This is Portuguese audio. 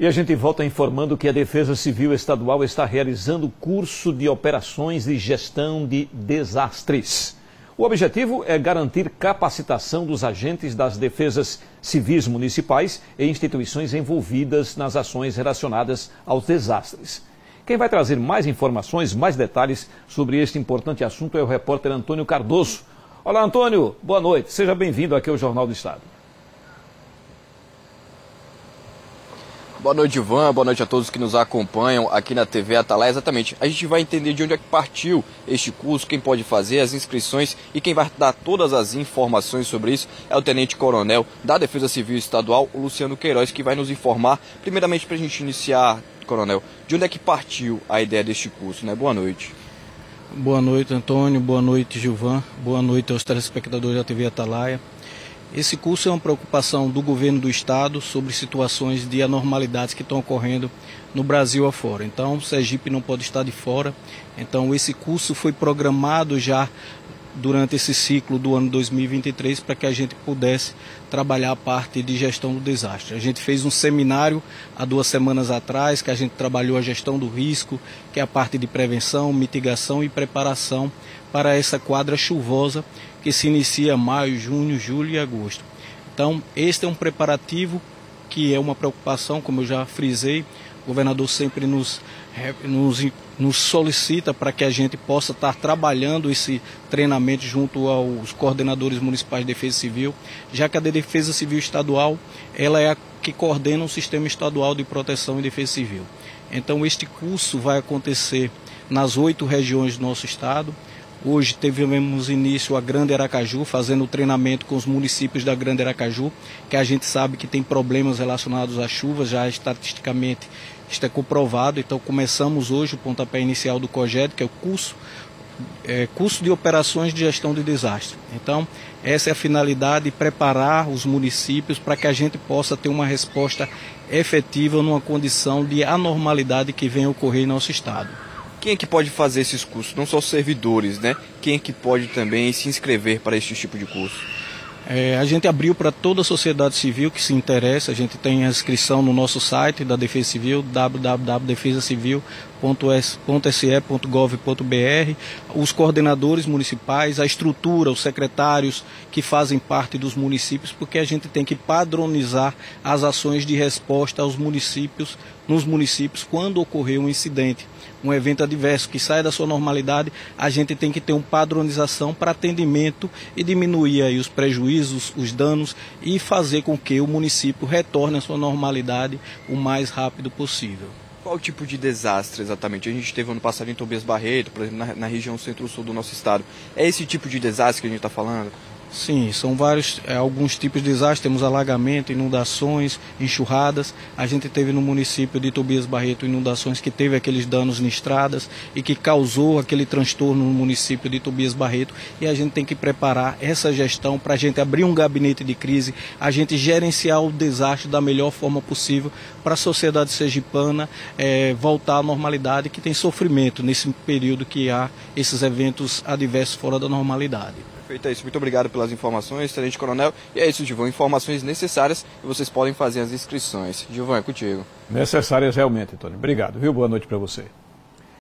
E a gente volta informando que a Defesa Civil Estadual está realizando curso de operações de gestão de desastres. O objetivo é garantir capacitação dos agentes das defesas civis municipais e instituições envolvidas nas ações relacionadas aos desastres. Quem vai trazer mais informações, mais detalhes sobre este importante assunto é o repórter Antônio Cardoso. Olá, Antônio, boa noite, seja bem-vindo aqui ao Jornal do Estado. Boa noite, Ivan. Boa noite a todos que nos acompanham aqui na TV Atalaia. Exatamente, a gente vai entender de onde é que partiu este curso, quem pode fazer, as inscrições e quem vai dar todas as informações sobre isso é o tenente-coronel da Defesa Civil Estadual, o Luciano Queiroz, que vai nos informar. Primeiramente, para a gente iniciar, coronel, de onde é que partiu a ideia deste curso, né? Boa noite. Boa noite, Antônio. Boa noite, Gilvan. Boa noite aos telespectadores da TV Atalaia. Esse curso é uma preocupação do governo do estado sobre situações de anormalidades que estão ocorrendo no Brasil afora. Então, o Sergipe não pode estar de fora. Então, esse curso foi programado já durante esse ciclo do ano 2023 para que a gente pudesse trabalhar a parte de gestão do desastre. A gente fez um seminário há 2 semanas atrás, que a gente trabalhou a gestão do risco, que é a parte de prevenção, mitigação e preparação para essa quadra chuvosa que se inicia maio, junho, julho e agosto. Então, este é um preparativo que é uma preocupação, como eu já frisei, o governador sempre nos solicita para que a gente possa estar trabalhando esse treinamento junto aos coordenadores municipais de defesa civil, já que a Defesa Civil Estadual ela é a que coordena o sistema estadual de proteção e defesa civil. Então este curso vai acontecer nas 8 regiões do nosso estado. Hoje tivemos início a Grande Aracaju, fazendo o treinamento com os municípios da Grande Aracaju, que a gente sabe que tem problemas relacionados às chuvas, já estatisticamente está é comprovado. Então começamos hoje o pontapé inicial do COGED, que é o curso de operações de gestão de desastre. Então essa é a finalidade, preparar os municípios para que a gente possa ter uma resposta efetiva numa condição de anormalidade que venha ocorrer em nosso estado. Quem é que pode fazer esses cursos? Não só os servidores, né? Quem é que pode também se inscrever para esse tipo de curso? A gente abriu para toda a sociedade civil que se interessa. A gente tem a inscrição no nosso site da Defesa Civil, www.defesacivil.se.gov.br. Os coordenadores municipais, a estrutura, os secretários que fazem parte dos municípios, porque a gente tem que padronizar as ações de resposta aos municípios, nos municípios, quando ocorrer um incidente, um evento adverso que saia da sua normalidade. A gente tem que ter uma padronização para atendimento e diminuir aí os prejuízos, os danos e fazer com que o município retorne à sua normalidade o mais rápido possível. Qual tipo de desastre exatamente? A gente teve ano passado em Tobias Barreto, por exemplo, na região centro-sul do nosso estado. É esse tipo de desastre que a gente está falando? Sim, são vários, alguns tipos de desastres. Temos alagamento, inundações, enxurradas. A gente teve no município de Tobias Barreto inundações que teve aqueles danos em estradas e que causou aquele transtorno no município de Tobias Barreto. E a gente tem que preparar essa gestão para a gente abrir um gabinete de crise, a gente gerenciar o desastre da melhor forma possível para a sociedade sergipana voltar à normalidade, que tem sofrimento nesse período que há esses eventos adversos fora da normalidade. Feito isso, muito obrigado pelas informações, Tenente Coronel. E é isso, Gilvan, informações necessárias e vocês podem fazer as inscrições. Gilvan, é contigo. Necessárias realmente, Antônio. Obrigado, viu? Boa noite para você.